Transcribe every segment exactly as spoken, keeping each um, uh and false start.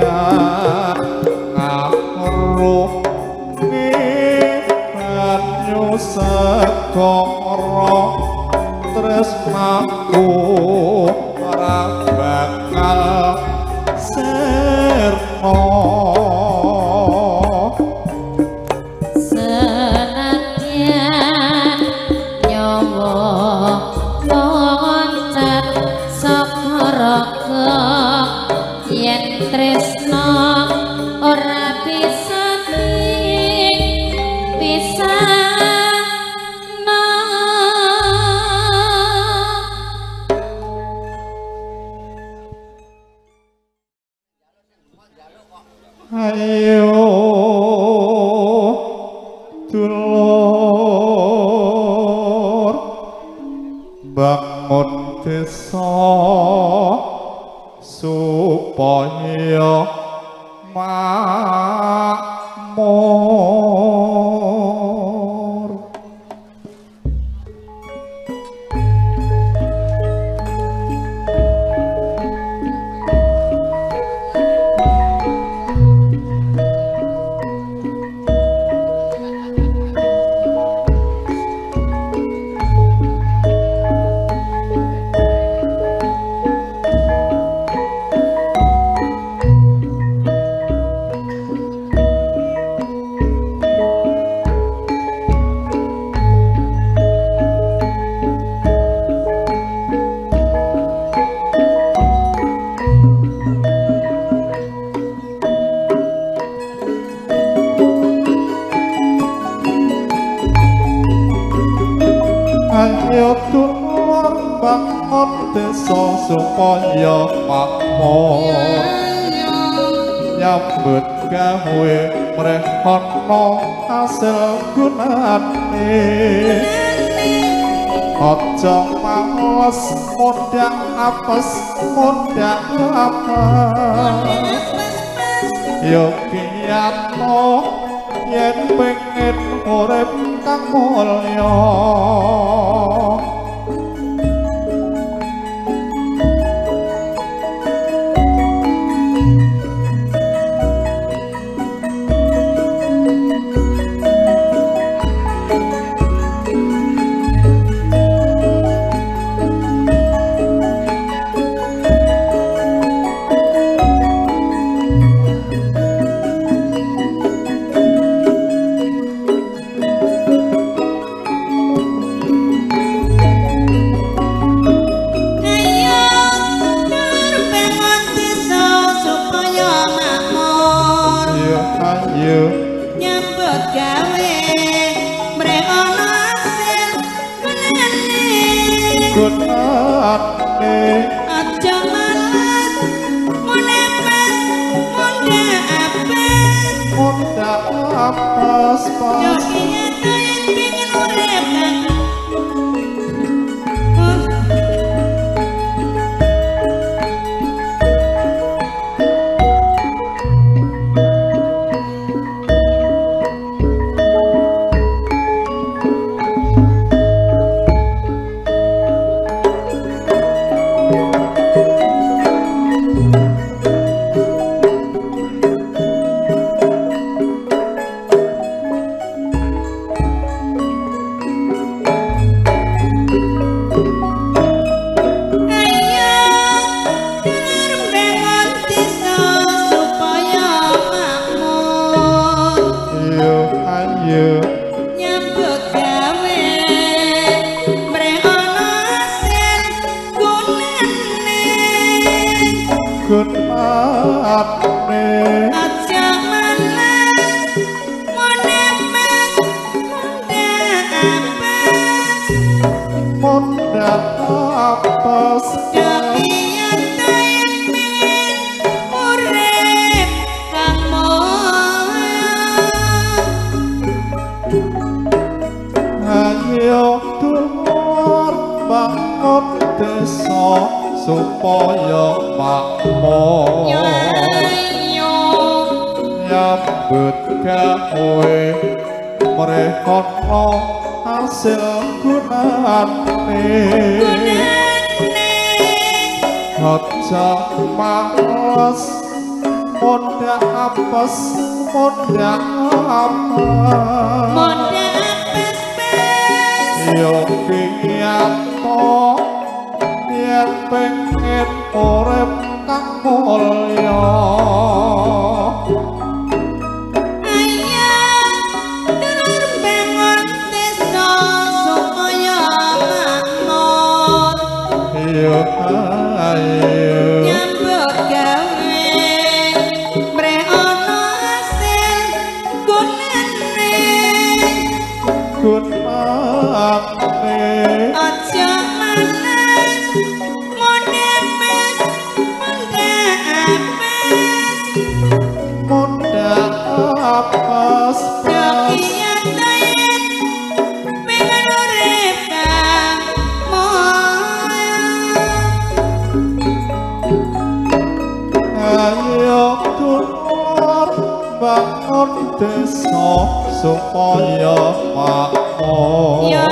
ngapro banyu segara tresnaku ora bakal sirna. mondhak apes mondhak apes mondhak apes yo piyanto yen pengen urip kang mulya nyambut gawe mreh ana asil gunane gunane aja manes mondhak mondhak apes bangun desa supaya makmur ya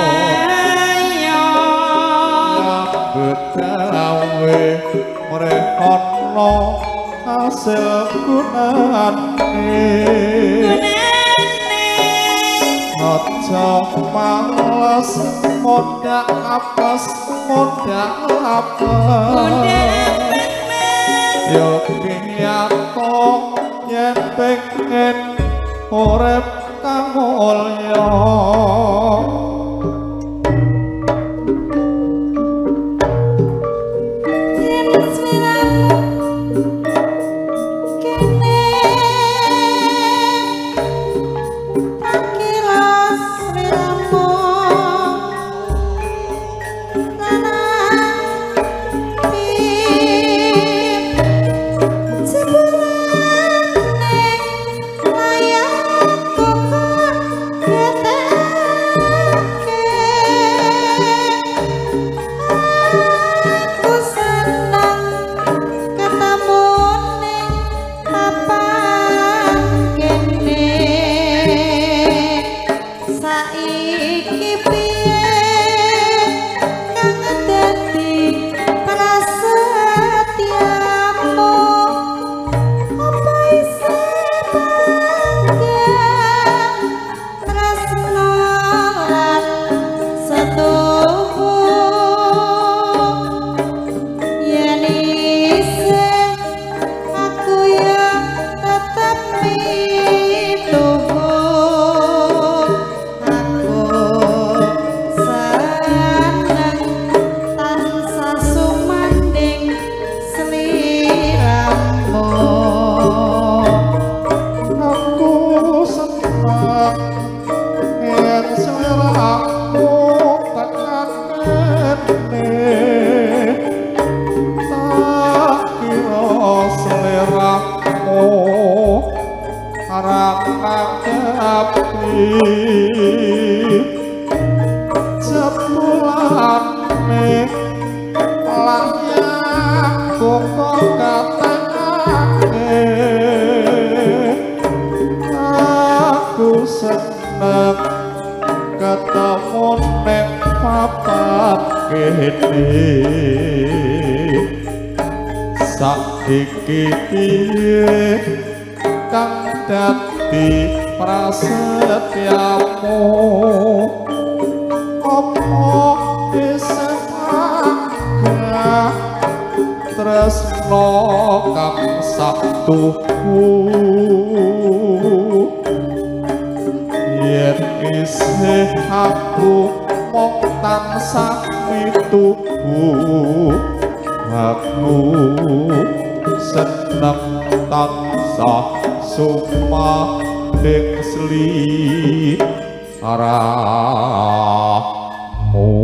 ya nyambut gawe mreh ana hasil gunane aja males mondhak apes mondhak apes yo piyanto yen pengen urip kang mulya saiki piye kang dadi prasetyamu apa isih tanggah tresno kang saktuku yen isih aku mong tansah mituhu aku seneng tansah sumandhing sliramu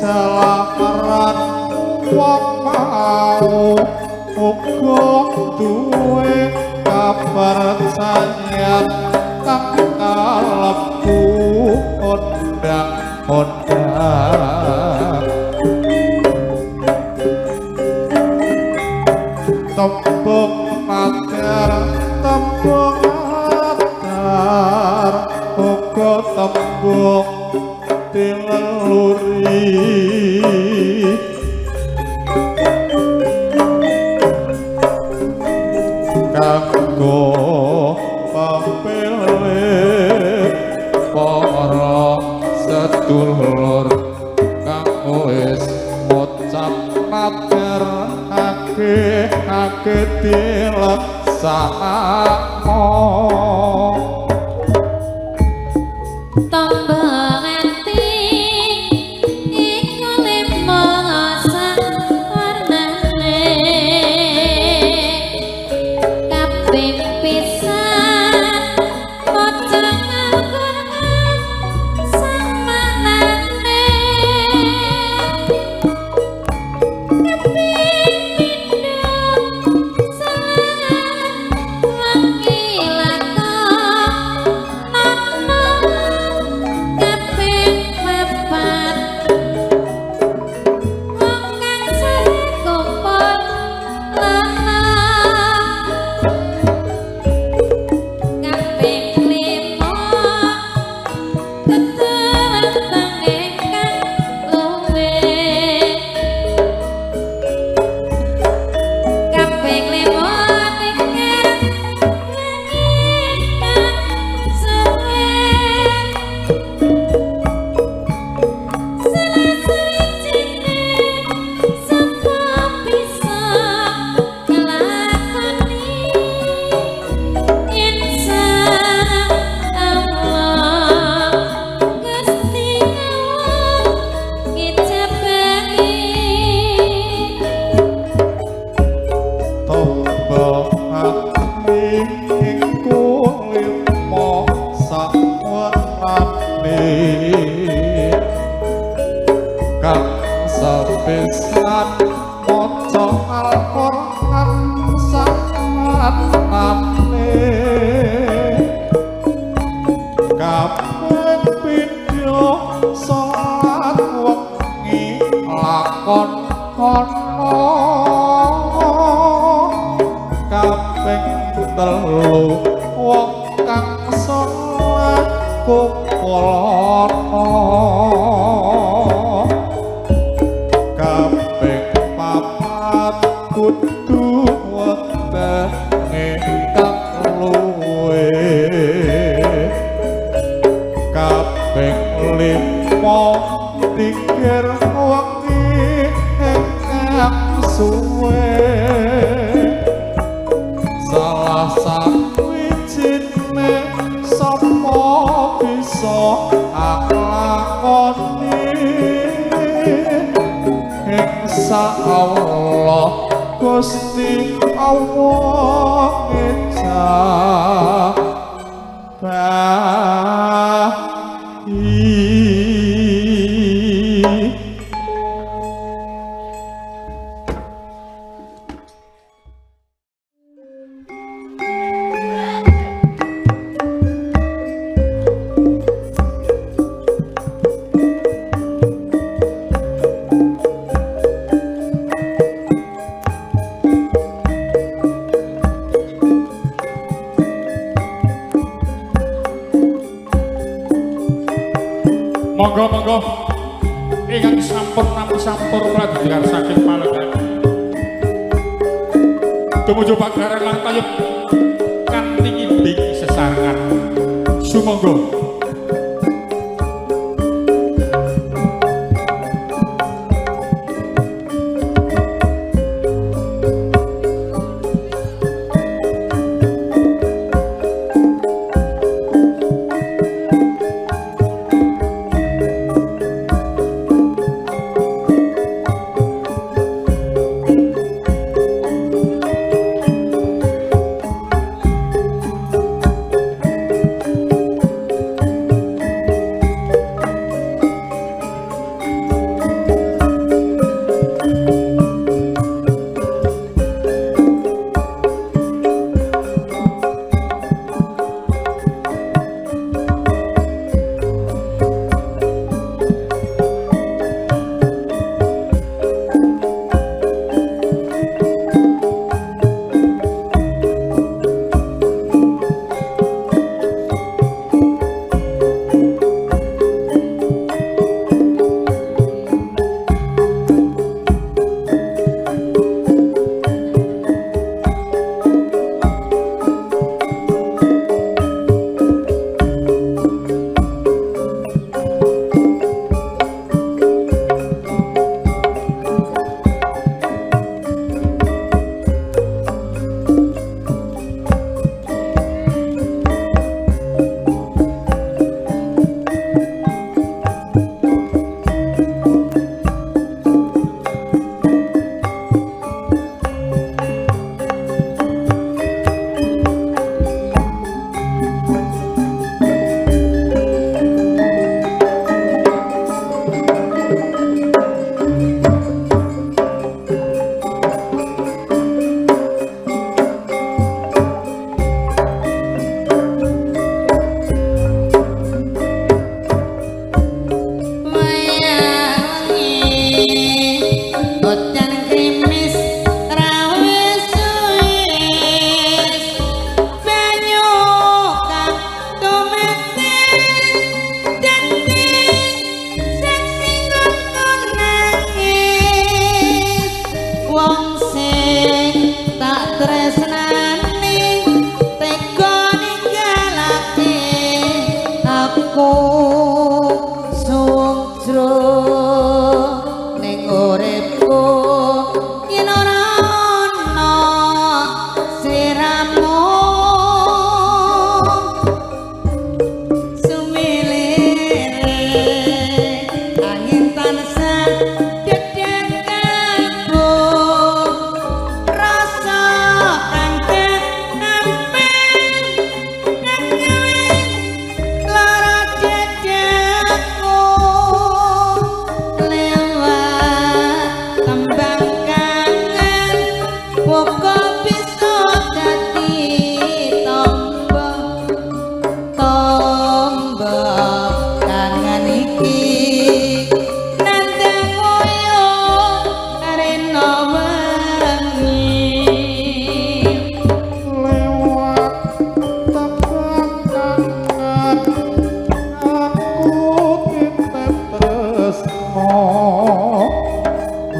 Selakaran wong mau uga duwe kapercayan tak kalebu ondang-ondang tembung mater tembung atar uga tembung dileluri kanggo pamilih para sedulur kang wis ngucap matur akeh-akeh dileksanakno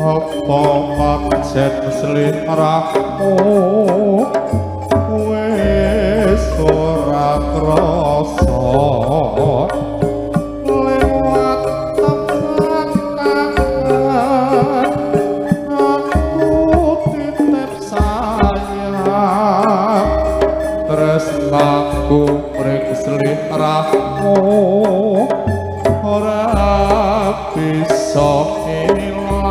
apa pancen sliramu wis ora krasa. Ramu ora bisa ilang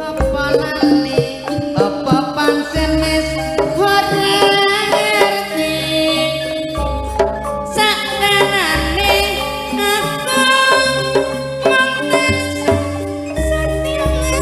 apa lali apa pancen wis ora ngerti sakarane aku mangan sakti ngerti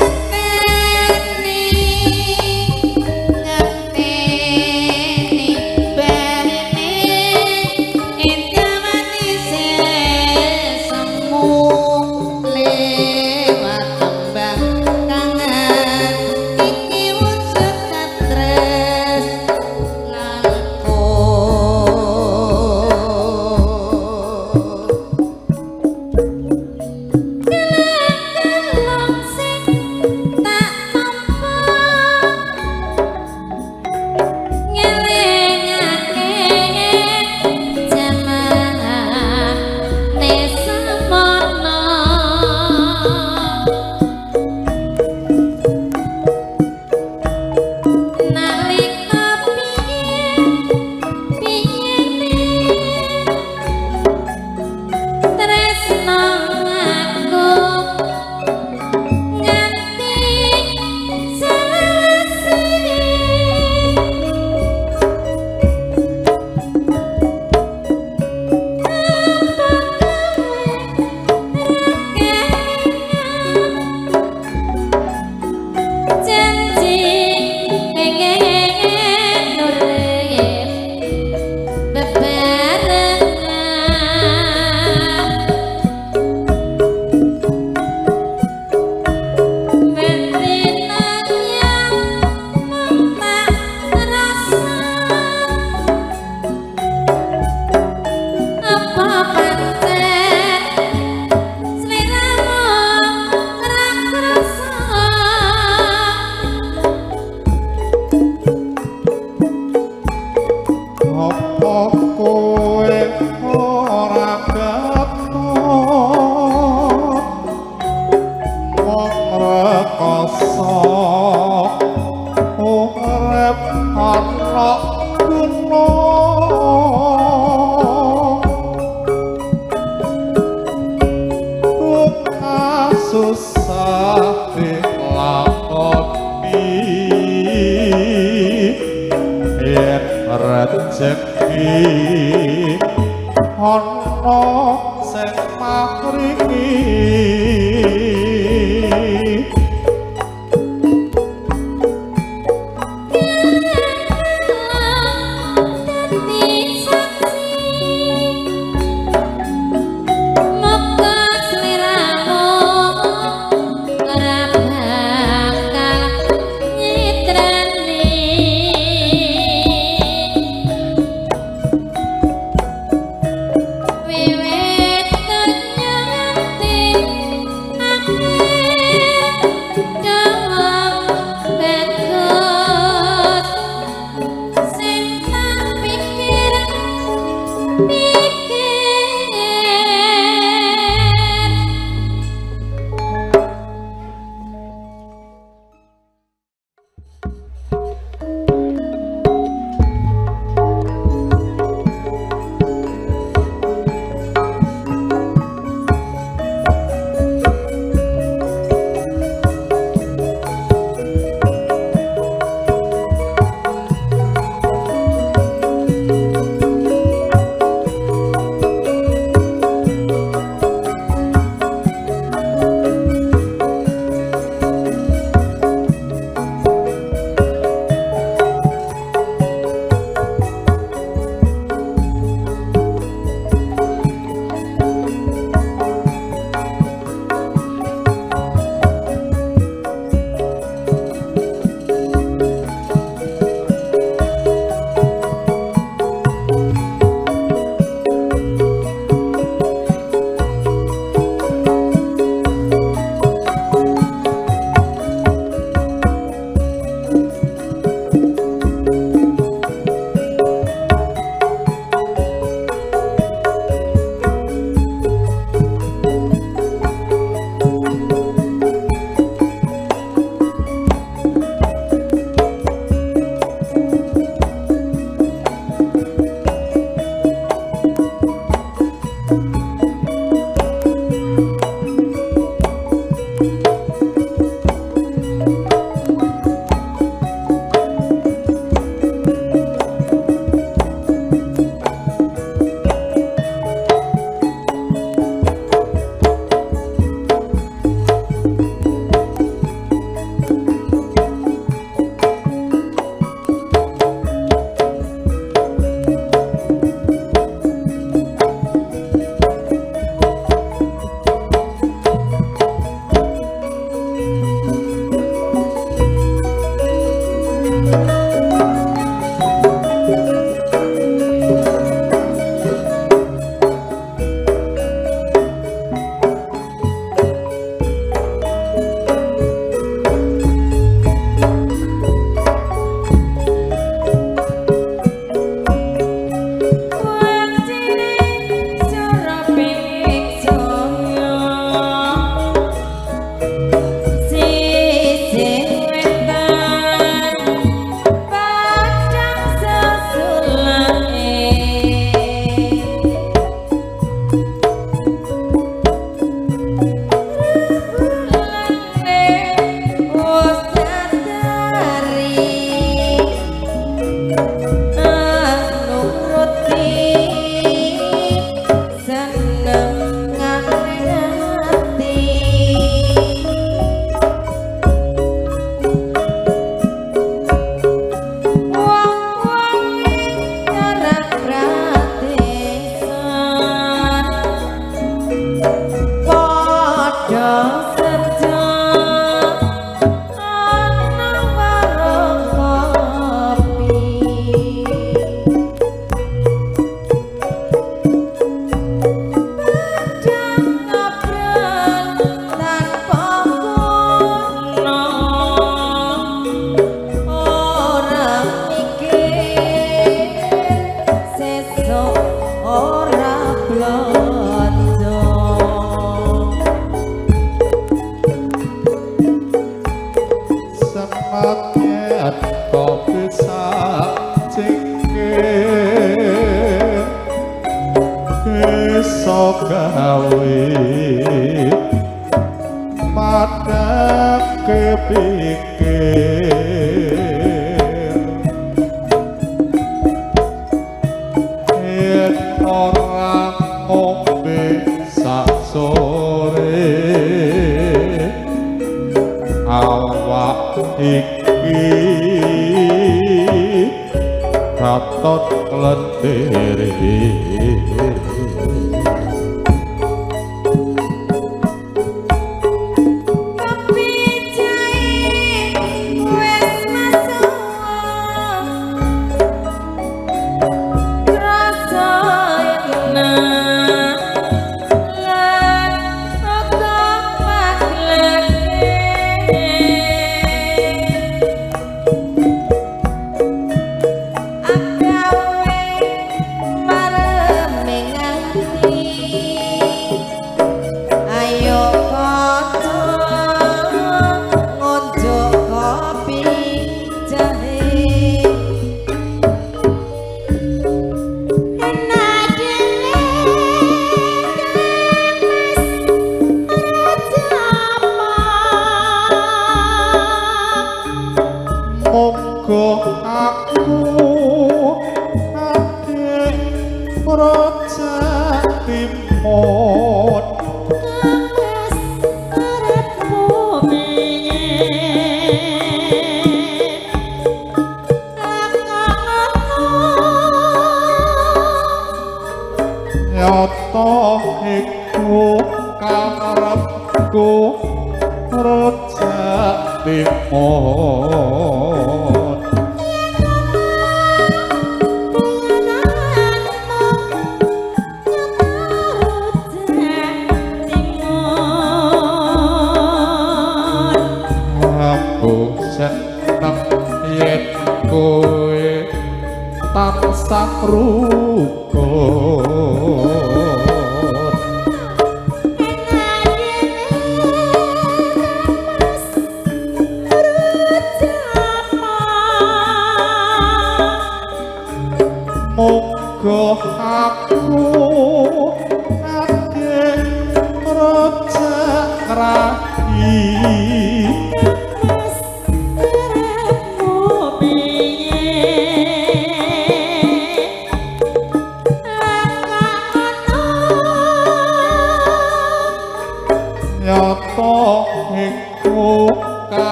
Wewe tak ngerti.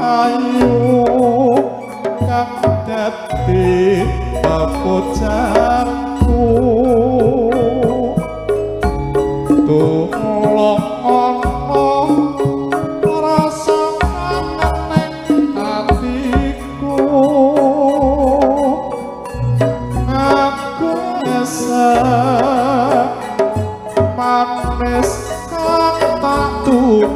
ayu kang dadi pepocaku tulung ono rasa neng atiku aku esa manis kata tubuh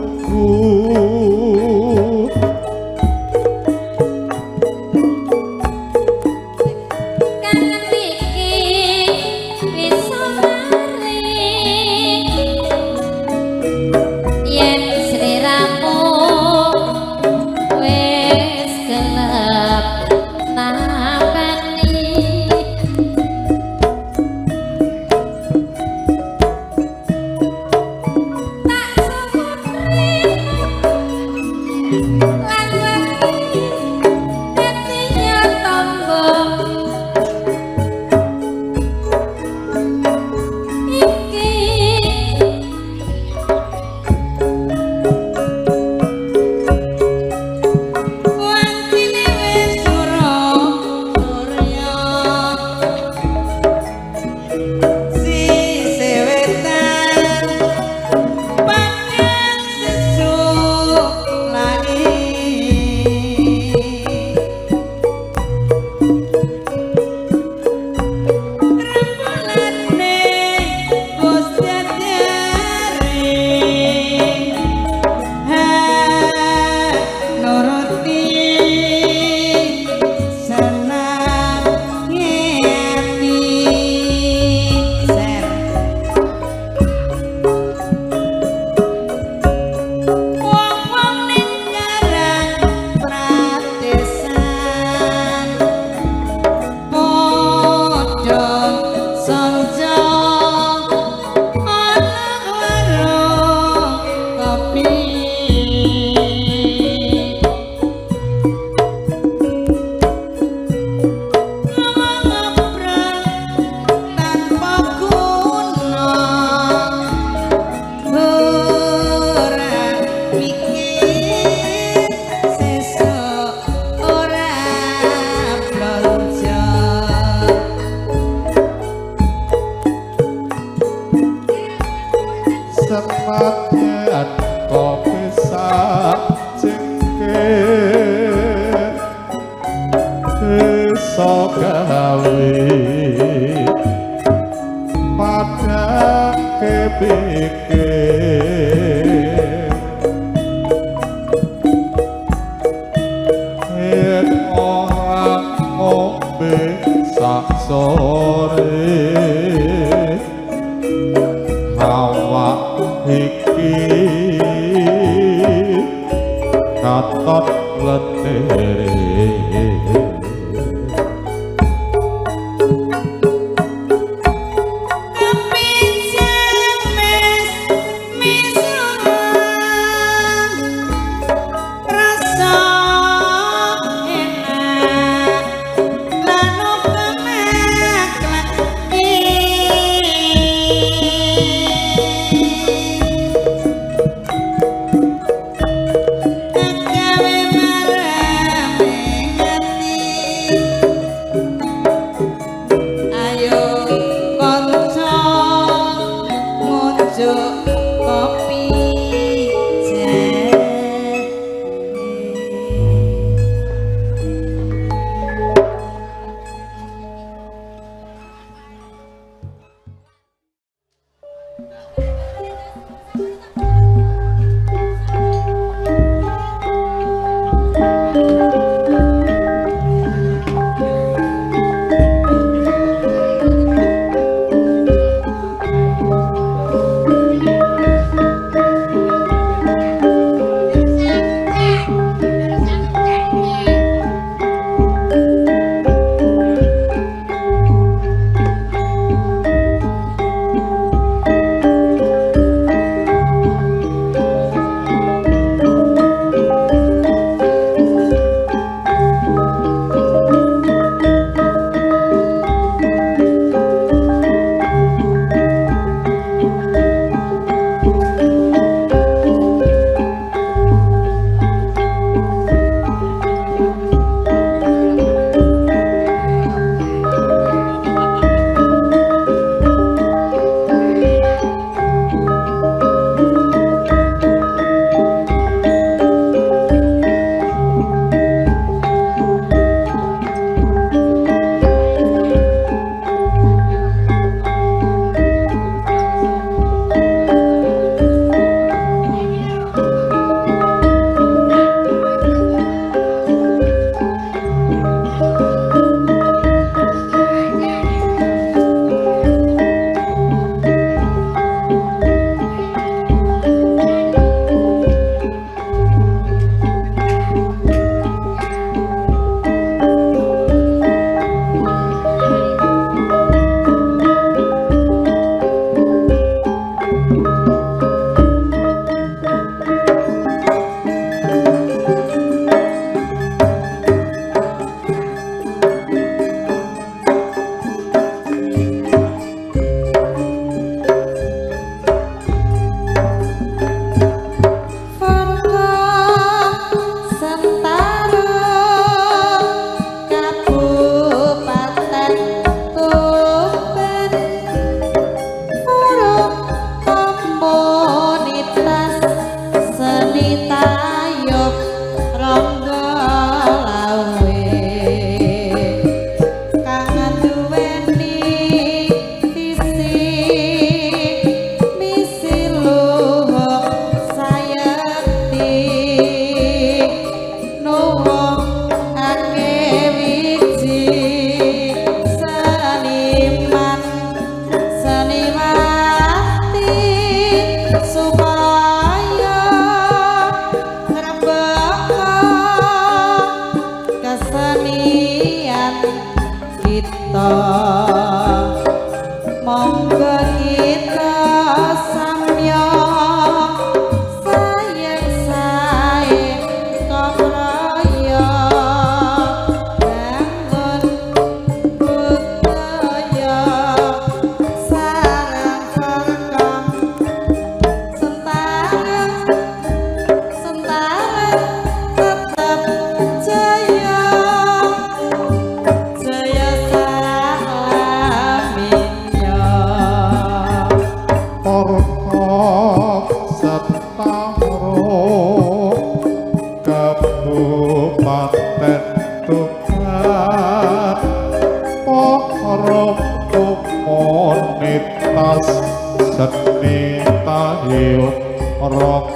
Seni tayub raga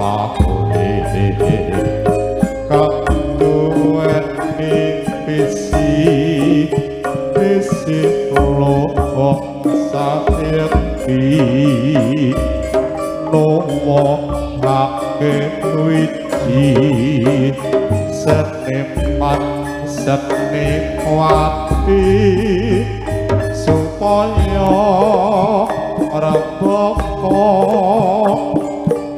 lakué katuwèn mipisi misi loho satirti nomo ngake wiji seniman seni wati supaya Raboko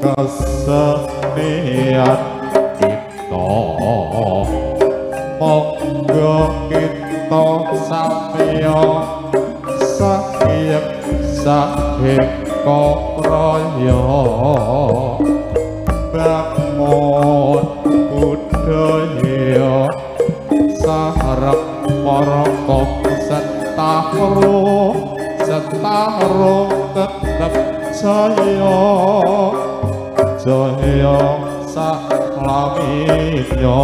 kesenian kita monggo kita sampeyo saking saking koproyo bangun budaya sarap para setahun setahun tetep jaya jaya saklaminya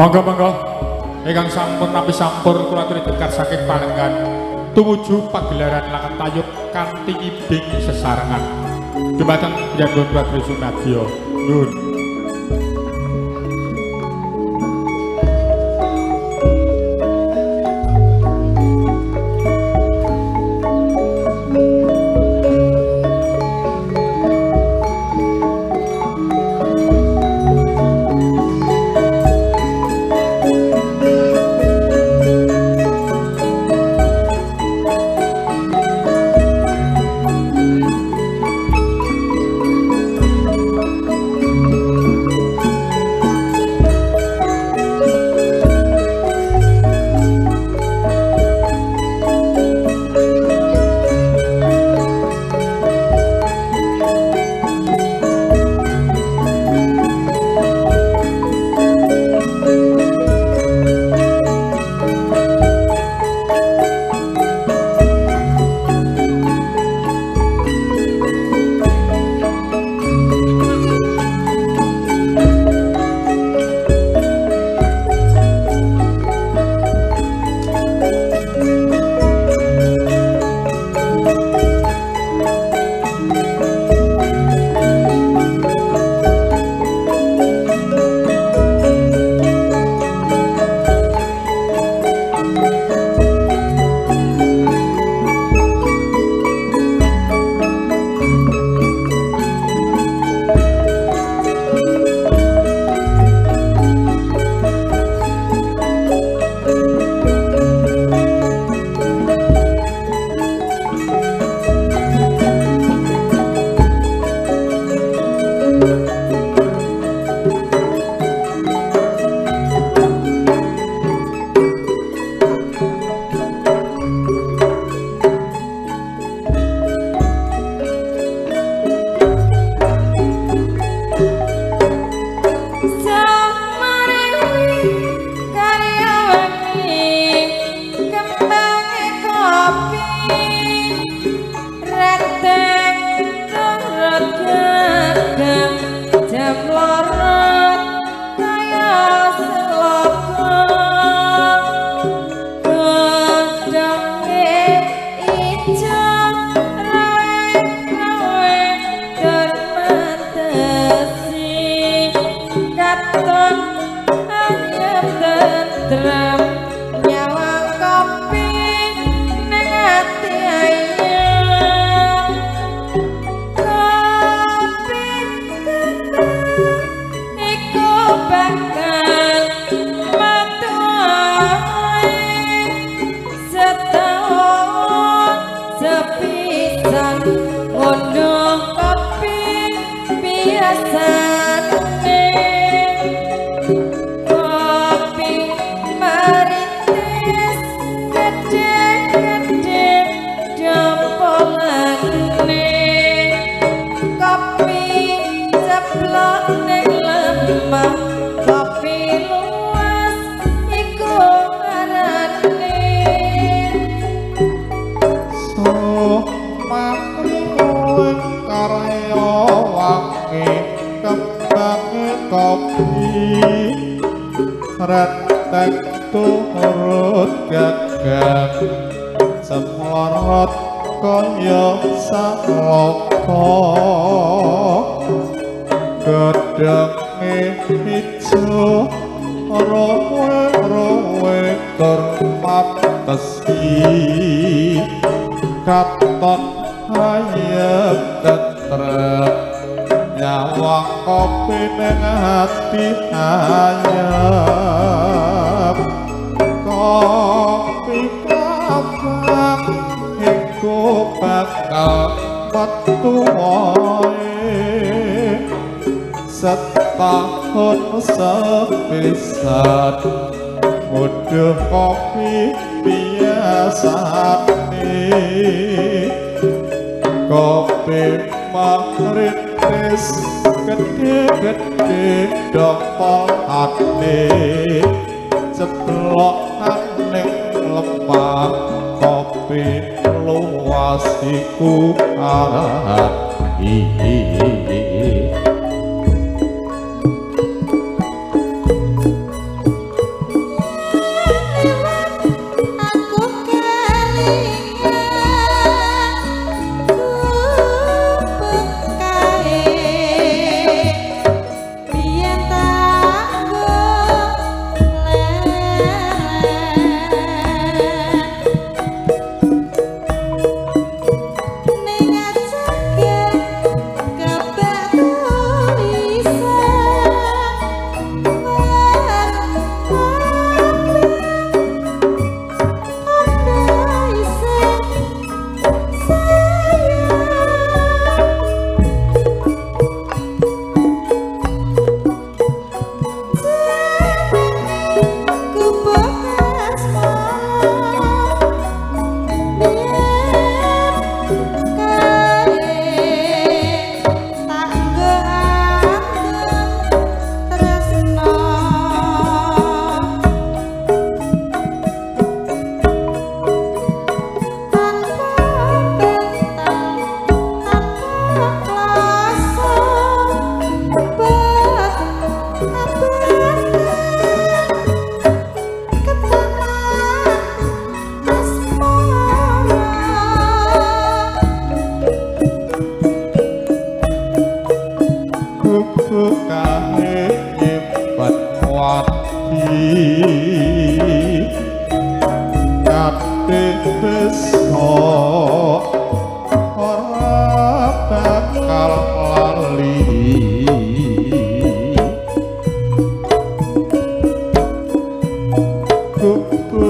Monggo-monggo ingkang sampun tapi sampun kula aturi dekar saking Palenggan tumuju pagelaran Lakat Tayub kanthi ngibing sesarengan. Dumateng Janggon Prabu Sunadya. Nun.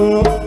Bye.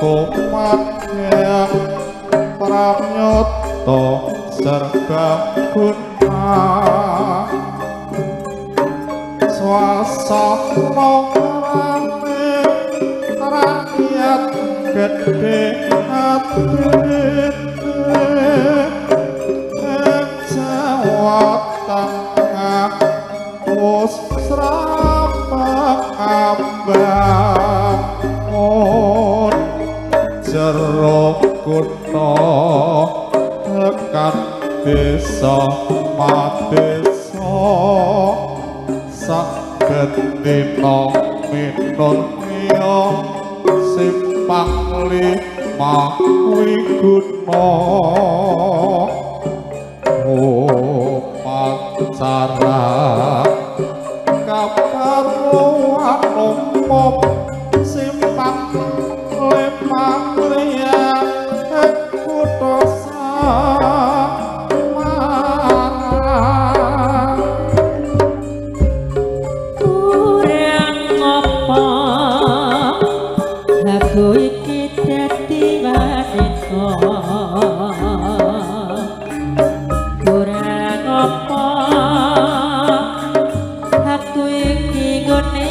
kumanyang pramyoto serba guna swasana rame rakyat gede hati bangun jero kutha tekan desa madesa sabetina minurya simpang lima kuwi guna upacara simpang lemah liang kudosa marah kurang apa lagu iki dadi maneka kurang apa lagu iki gone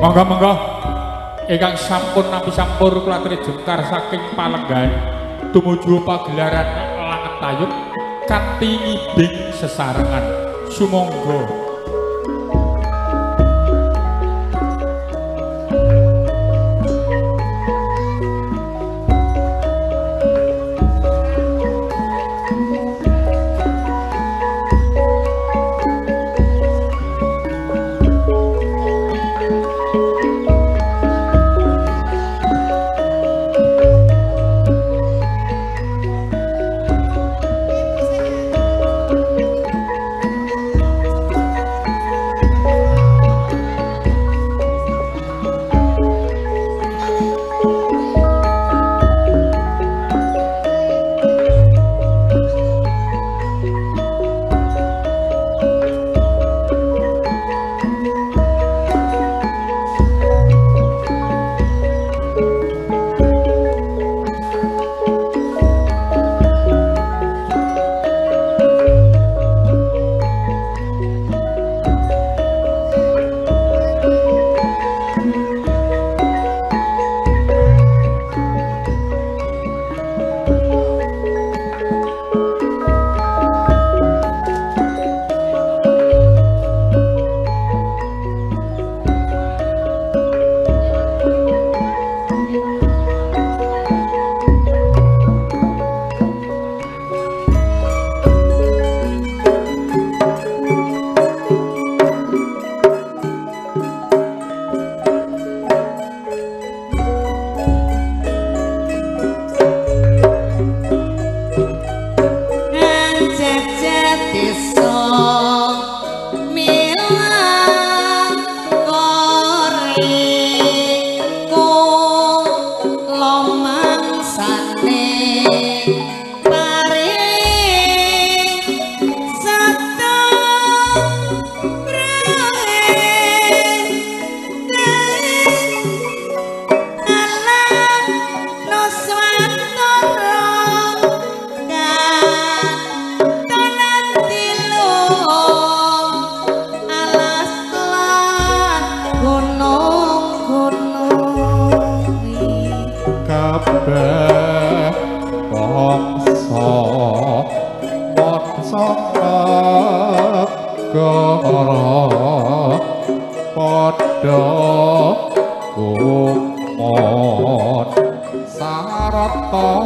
monggo-monggo ingkang sampun nampi sampur kula jengkar saking Palenggan tumuju pagelaran Langet Tayub kanthi ngibing sesarengan sumangga. Một đô cùng một xa rất to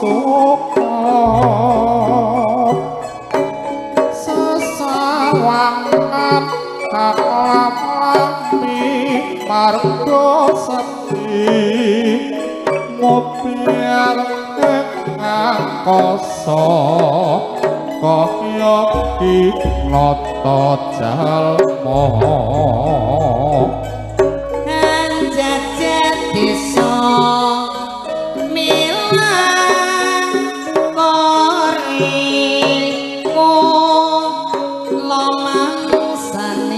suốt con xa xa hoàng hát hạt hoa mang đi mà đừng có sắp đi một bên tiếng ngang có sọ có nhớ đi lọt tọt chal mò han chặt chặt thì so mi lan có ri cô lo mang san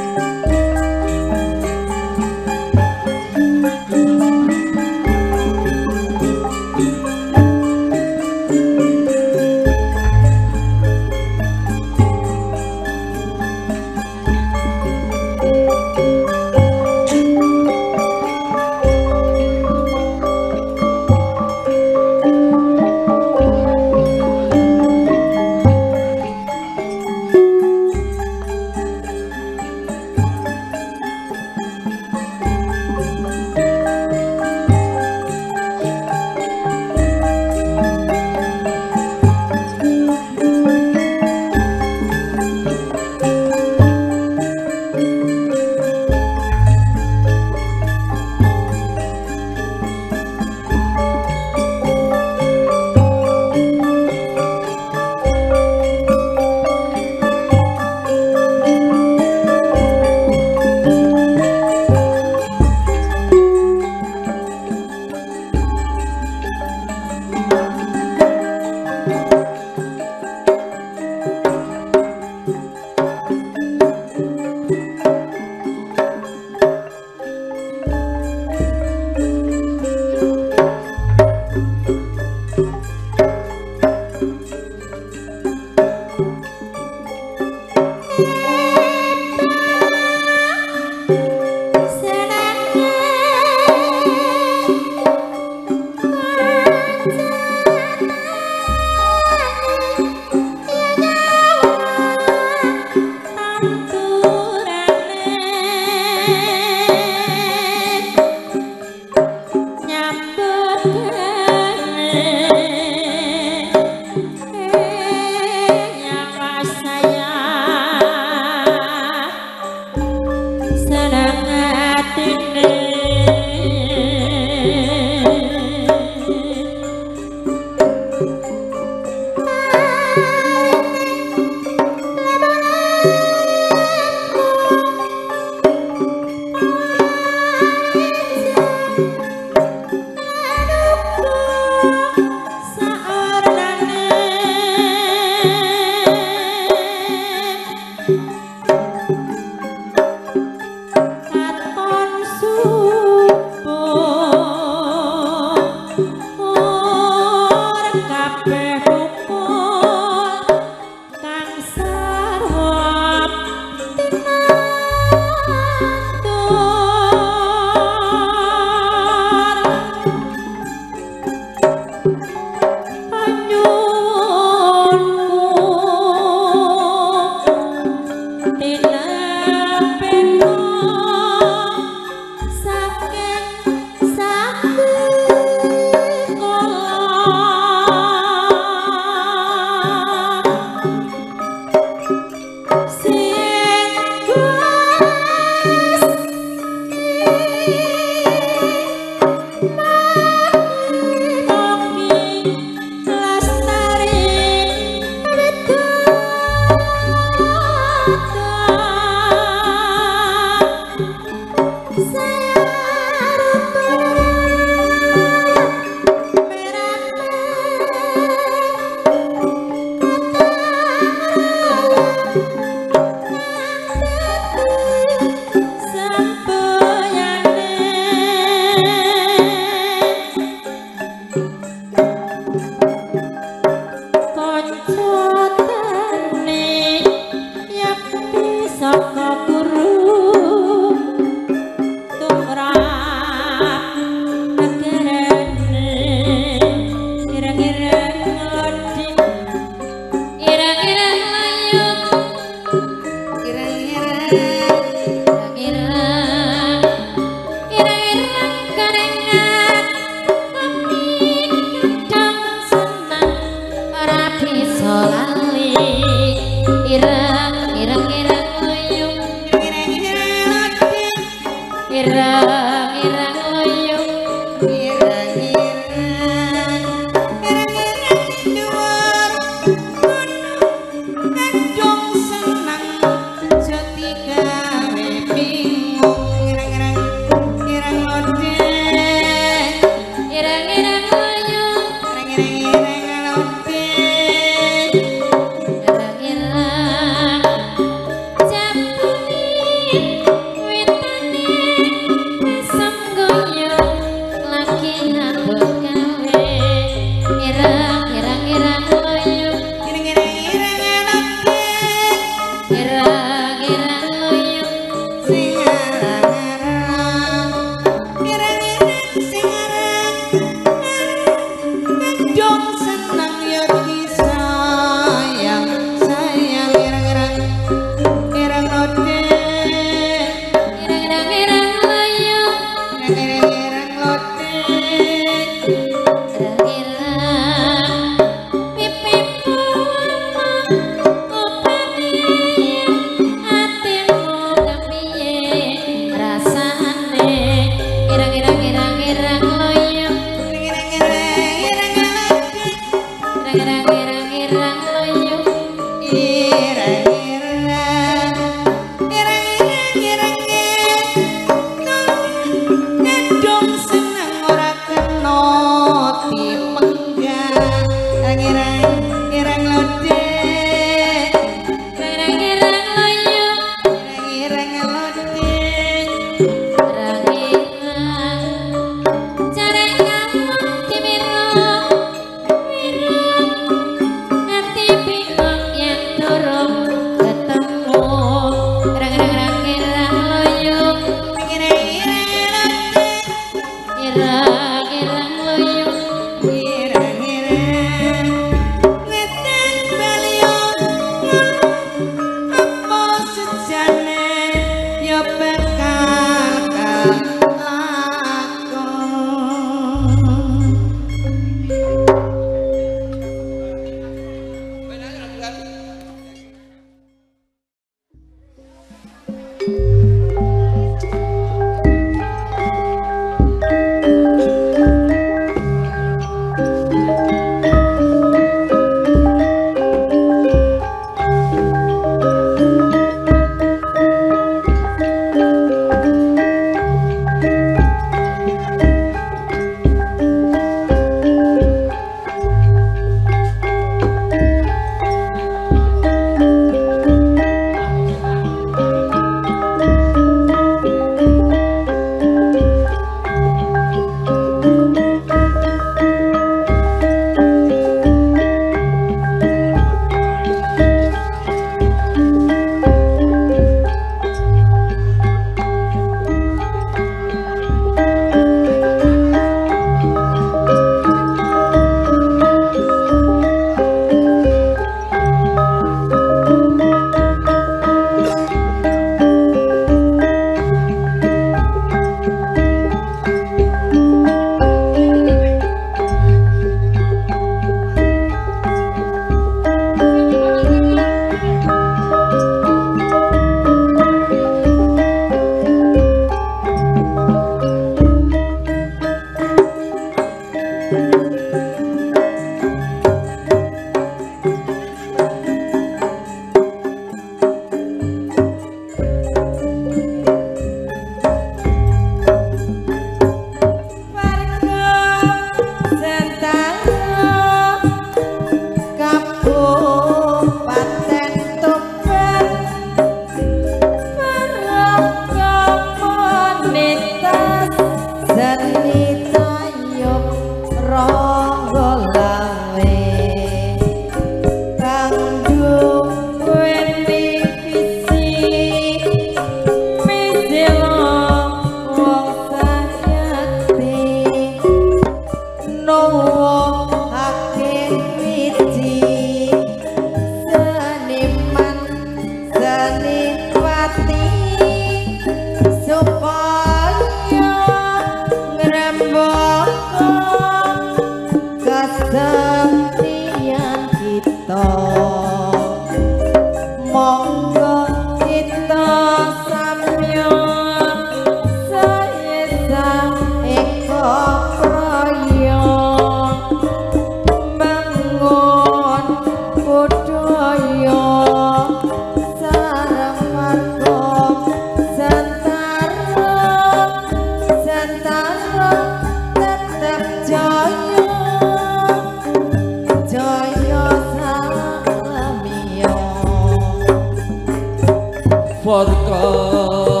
What God.